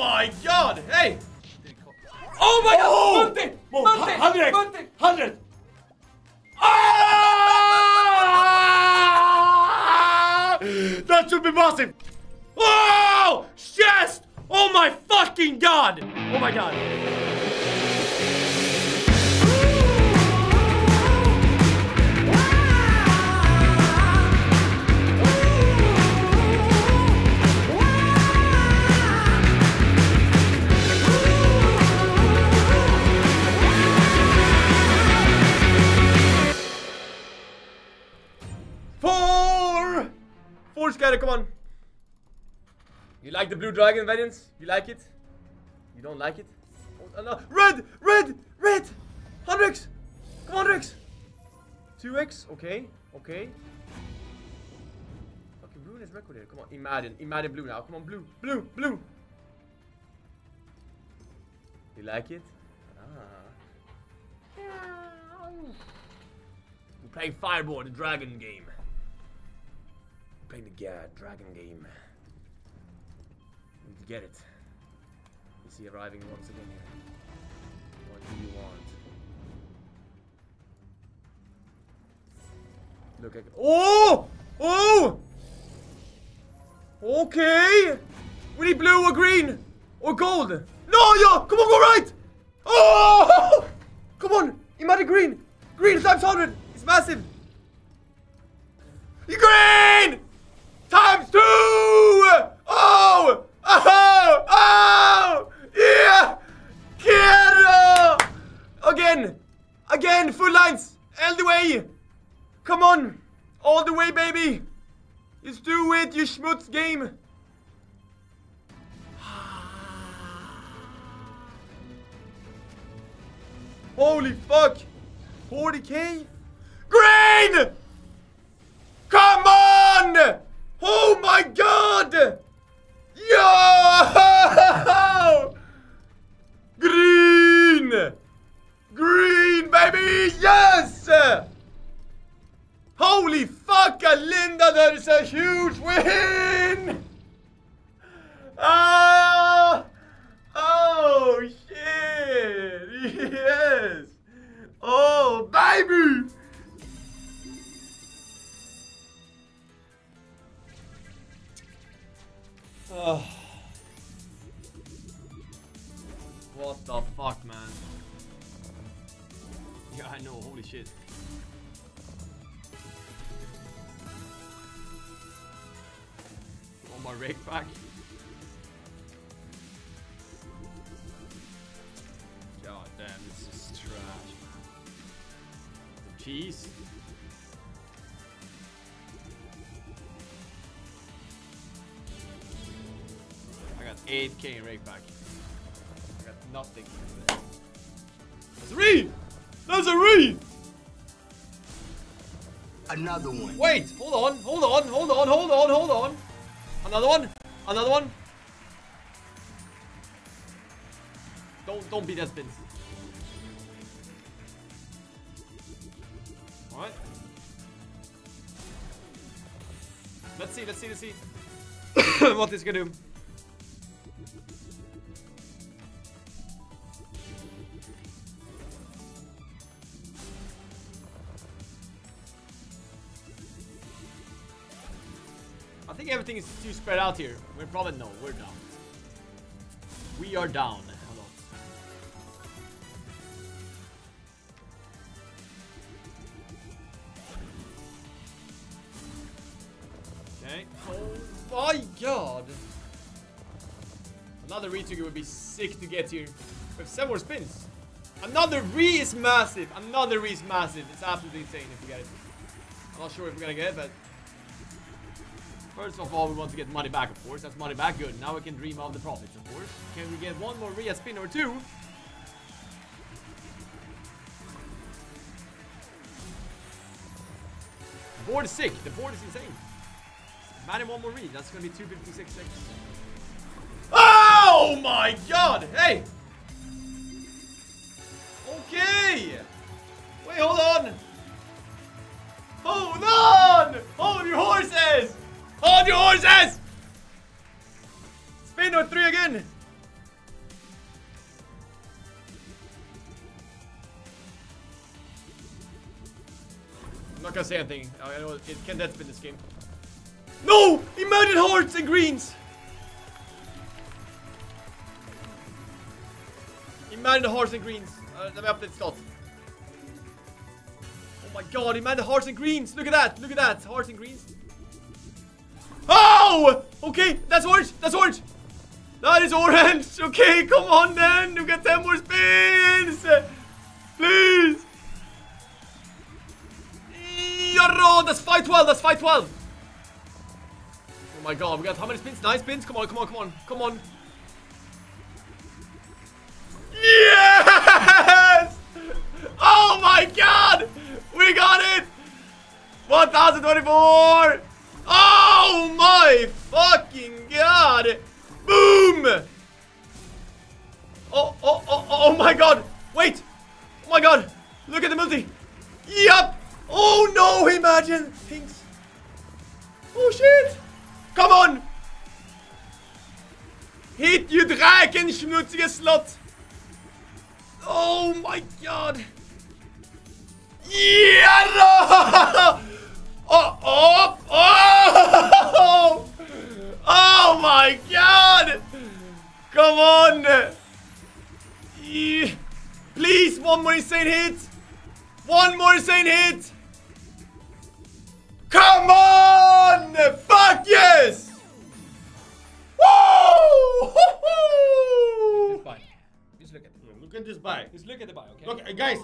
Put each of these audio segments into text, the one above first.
my god! Hey! Oh my god! Monte! Monte! 100! 100! Ah! That should be massive! Oh! Yes! Oh my fucking god! Oh my god! Four scatter, come on. You like the blue dragon variants? You like it? You don't like it? Oh, no. Red! Red! Red! 100x! Come on, 100x! 2x? Okay, okay. Fucking blue is record here. Come on, imagine. Imagine blue now. Come on, blue, blue, blue! You like it? Ah. We're playing Fireball, the dragon game. Playing the dragon game. Need to get it. Is he arriving once again here? What do you want? Look at. Oh! Oh! Okay! We need blue or green! Or gold! No! Yo! Come on, go right! Oh! Come on! Imagine green! Green times 100! It's massive! Green! Times 2! Oh! Oh! Oh! Yeah! Quiero! Again! Again! Full lines! All the way! Come on! All the way, baby! Just do it, you schmutz game! Holy fuck! 40k? Green! Come on! Oh my god! Yo! Green! Green, baby! Yes! Holy fuck, Alinda, that is a huge win! Oh, shit! Yes! Oh, baby! Oh. What the fuck, man? Yeah, I know, holy shit. On my rake back. God damn, this is trash, man. The cheese? I got 8k in rake back. I got nothing. That's a read! That's a read! Another one. Wait, hold on, hold on, hold on, hold on, hold on. Another one, another one. Don't be that spins. Alright. Let's see. What this gonna do. I think everything is too spread out here. We're probably no, we're down. We are down a lot. Okay. Oh my god. Another retrigger would be sick to get here. We have several spins. Another re is massive. Another re is massive. It's absolutely insane if we get it. I'm not sure if we're gonna get it, but first of all, we want to get money back, of course. That's money back. Good. Now we can dream of the profits, of course. Can we get one more re spin or two? The board is sick. The board is insane. Imagine one more re. That's gonna be 256.6. Oh my god! Hey! Okay! Wait, hold on! Hold on! Hold your horses! Hold your horses! Spin or three again! not gonna say anything. I know it can death spin this game. No! Imagine hearts and greens! Imagine the hearts and greens. Let me update Scott. Oh my god, imagine the hearts and greens! Look at that! Look at that! Hearts and greens. Oh! Okay, that's orange! That's orange! That is orange! Okay, come on then! You get 10 more spins! Please! Yarrah! That's 512! That's 512! Oh my god, we got how many spins? 9 spins? Come on, come on, come on, come on! Yes! Oh my god! We got it! 1024! Oh my fucking god! Boom! Oh my god! Wait! Oh my god! Look at the multi! Yup! Oh no! Imagine things! Oh shit! Come on! Hit you Drakenschmutzige slot! Oh my god! Yeah! No! Oh, oh! Oh! Oh my god! Come on! Please, one more insane hit! One more insane hit! Come on! Fuck yes! Woo! Just buy. Just look at it. Look at this buy. Just look at the buy, okay? Look, guys,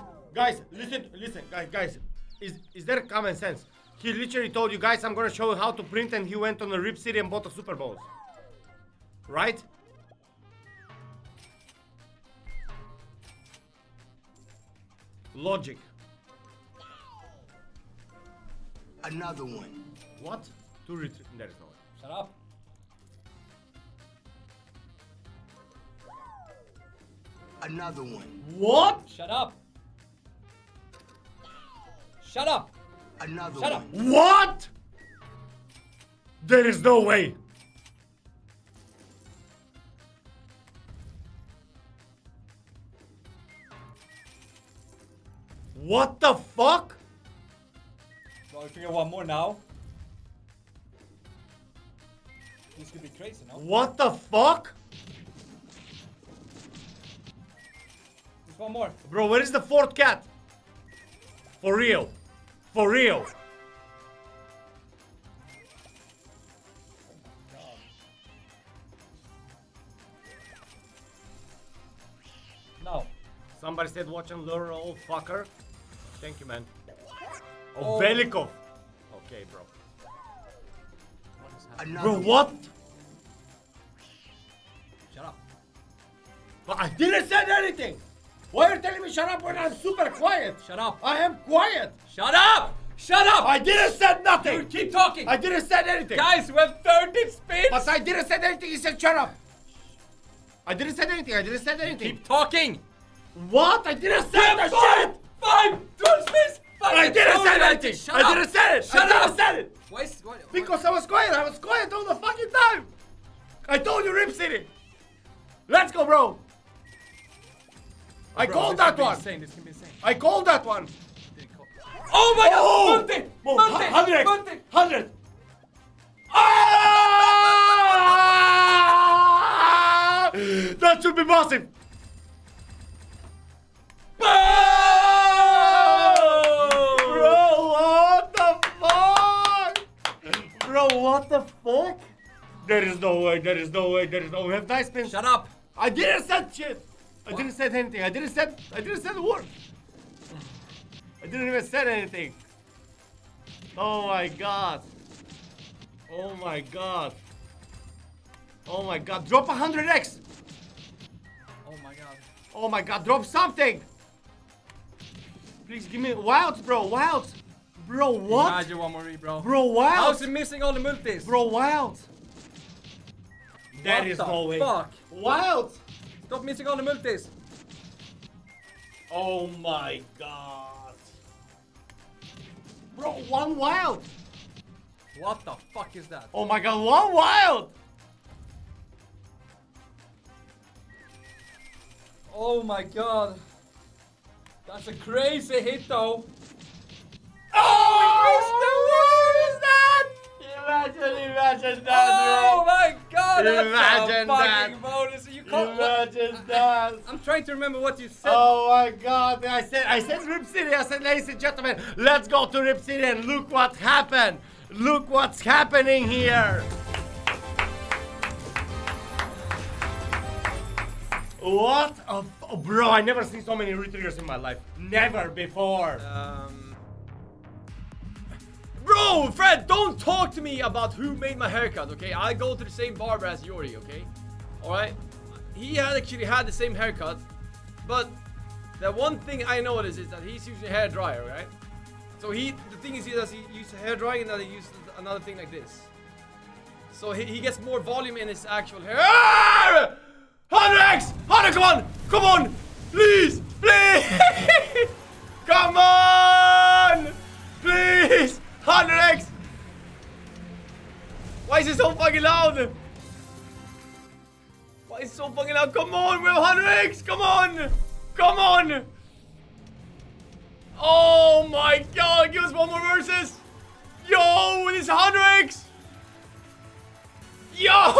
listen, guys. Is there common sense? He literally told you guys, I'm gonna show you how to print, and he went on a Rip City and bought a Super Bowl. Right? Logic. Another one. What? Two retreat. There is no one. Shut up. Another one. What? Shut up. Shut up. Another Shut one. Up. What? There is no way. What the fuck? So I figure one more now. This could be crazy, no? What the fuck? Just one more. Bro, where is the fourth cat? For real. For real. Oh my god. No. Somebody said watch and learn, old fucker. Thank you, man. Oh, Velikov. Okay, bro. What is happening? Bro, what? Shut up. But I didn't say anything. Why are you telling me shut up when I'm super quiet? Shut up. I am quiet. Shut up. Shut up. I didn't say nothing. You keep talking. I didn't say anything. Guys, we have 30 spins. But I didn't say anything. He said shut up. I didn't say anything. I didn't say anything. You keep talking. What? I didn't say that shit. 5, 12 spins. I didn't say anything. Shut up. I didn't say it. Shut up. I didn't say it. Why? Because I was quiet. I was quiet all the fucking time. I told you, Rip City. Let's go, bro. I called that one! I called that one! Oh my god! Monty! Monty! Monty! 100! Ah! That should be massive! Bro, what the fuck? Bro, what the fuck? There is no way, there is no way, there is no way. We have dice pins. Shut up! I didn't say shit! I didn't say anything. I didn't say the word. I didn't even say anything. Oh my god. Oh my god. Oh my god. Drop 100x. Oh my god. Oh my god. Drop something. Please give me wilds, bro. Wilds. Bro, what? Imagine one more, bro. Bro, wilds. How's he missing all the multis? Bro, wilds. That is no way. Fuck. Wilds. Stop missing all the multis! Oh my god! Bro, one wild! What the fuck is that? Oh my god, one wild! Oh my god! That's a crazy hit though! Oh! Imagine that. Oh my God! Imagine that. Bonus. You imagine that. I'm trying to remember what you said. Oh my God! I said Rip City. I said, ladies and gentlemen, let's go to Rip City and look what happened. Look what's happening here. What a bro! I never seen so many retriggers in my life. Never before. Bro, Fred, don't talk to me about who made my haircut, okay? I go to the same barber as Yori, okay? Alright? He had actually had the same haircut, but the one thing I noticed is that he's using a hairdryer, right? So the thing is he does use a hairdryer and then he uses another thing like this. So he gets more volume in his actual hair. 100x! 100, come on! Come on! Please! Please! Come on! Please! 100x! Why is it so fucking loud? Why is it so fucking loud? Come on, we have 100x! Come on! Come on! Oh my God, give us one more versus! Yo, this 100x! Yo!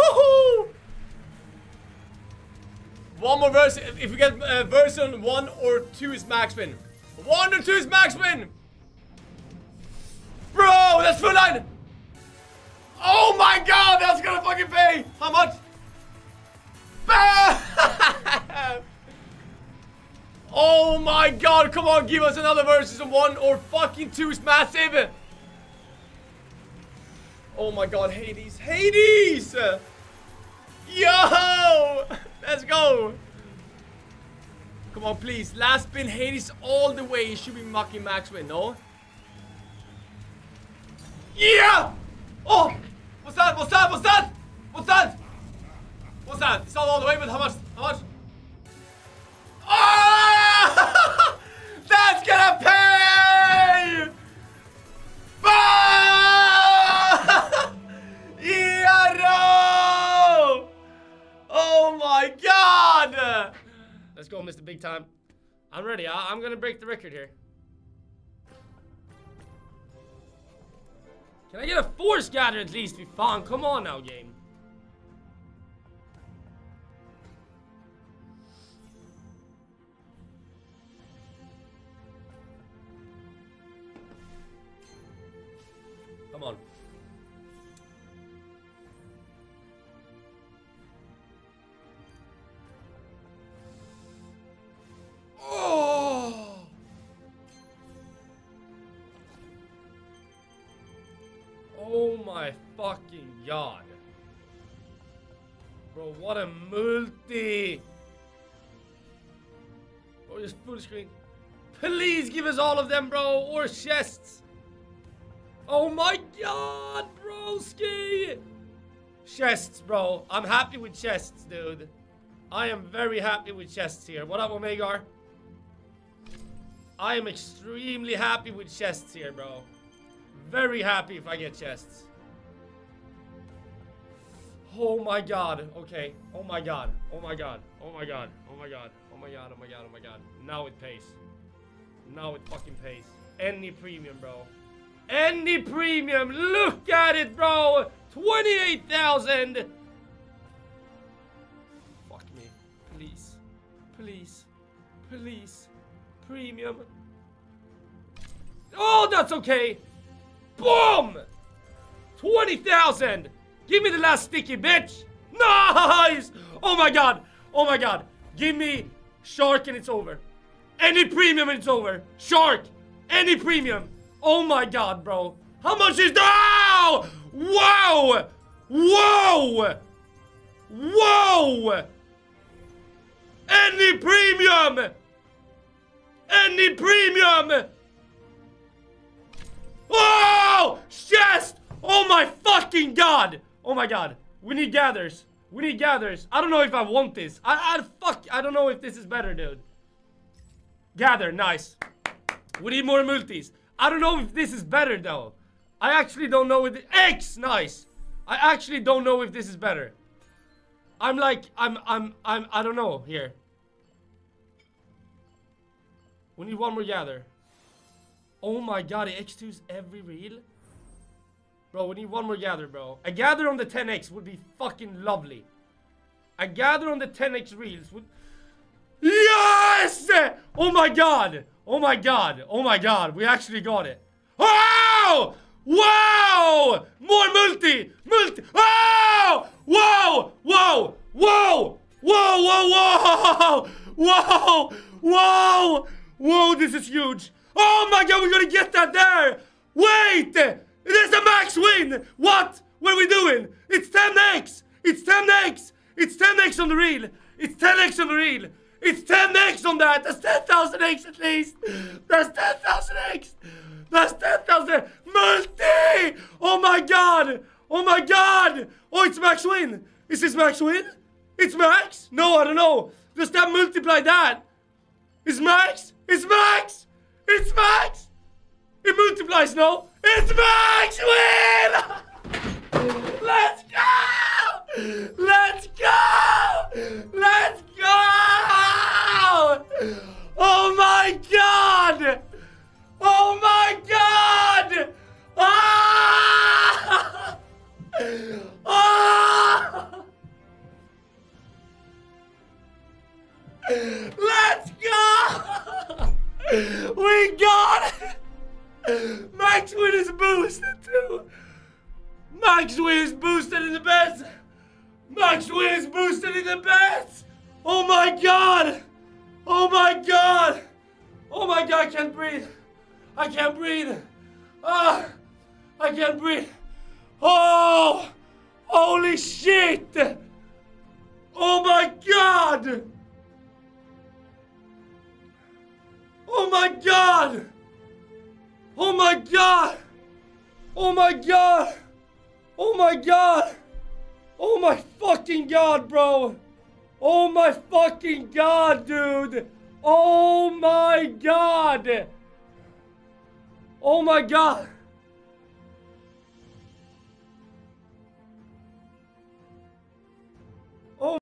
One more verse. If we get version 1 or 2 is max win. 1 or 2 is max win! Bro, that's full line! Oh my God, that's gonna fucking pay! How much? Bam! Oh my God, come on, give us another versus 1 or fucking 2 is massive! Oh my God, Hades, Hades! Yo! Let's go! Come on, please. Last spin, Hades all the way. It should be mucky max win, no? Yeah! Oh! What's that? What's that? What's that? What's that? What's that? It's not all the way, but how much? How much? Oh! That's gonna pay! Bam! Yeah, no! Oh my God! Let's go, Mr. Big Time. I'm ready. I'm gonna break the record here. Can I get a force gather at least, be fun? Come on now, game. Come on. Oh! Oh my fucking God. Bro, what a multi. Bro, just full screen. Please give us all of them, bro, or chests. Oh my God, broski. Chests, bro. I'm happy with chests, dude. I am very happy with chests here. What up, Omegar? I am extremely happy with chests here, bro. Very happy if I get chests. Oh my God. Okay. Oh my God. Oh my God. Oh my God. Oh my God. Oh my God. Oh my God. Oh my God. Now it pays. Now it fucking pays. Any premium, bro. Any premium. Look at it, bro. 28,000. Fuck me. Please. Please. Please. Premium. Oh, that's okay. Boom! 20,000! Give me the last sticky, bitch! Nice! Oh my God! Oh my God! Give me shark and it's over. Any premium and it's over. Shark! Any premium! Oh my God, bro. How much is that? Wow! Whoa! Whoa! Any premium! Any premium! Oh! Chest! Oh my fucking God! Oh my God. We need gathers. We need gathers. I don't know if I want this. I don't know if this is better, dude. Gather, nice. We need more multis. I don't know if this is better, though. I actually don't know if it, X! Nice! I actually don't know if this is better. I'm like, I don't know here. We need one more gather. Oh my God, it X2s every reel? Bro, we need one more gather, bro. A gather on the 10x would be fucking lovely. A gather on the 10x reels would... Yes! Oh my god! Oh my god! Oh my god! We actually got it. Oh! Wow! More multi! Multi! Oh! Whoa! Whoa! Whoa! Whoa! Whoa! Whoa! Whoa! Whoa! Whoa! This is huge! Oh my god! We're gonna get that there! Wait! There's a max win! What are we doing? It's 10x! It's 10x! It's 10x on the reel! It's 10x on the reel! It's 10x on that! That's 10,000x at least! That's 10,000x! That's 10,000! Multi! Oh my god! Oh my god! Oh, it's max win! Is this max win? It's max? No, I don't know. Does that multiply that? It's max? It's max! It's max! It multiplies, no? It's max win! Let's go! Let's go! Let's go! Oh my god! Oh my god! Ah! Ah! Let's go! We got it! Max win is boosted too! Max win is boosted in the best! Max win is boosted in the best! Oh my god! Oh my god! Oh my god, I can't breathe! I can't breathe. Ah, I can't breathe. Oh, holy shit. Oh my god. Oh my god. Oh my god. Oh my god. Oh my god. Oh my fucking god, bro. Oh my fucking god, dude. Oh my god. Oh my god!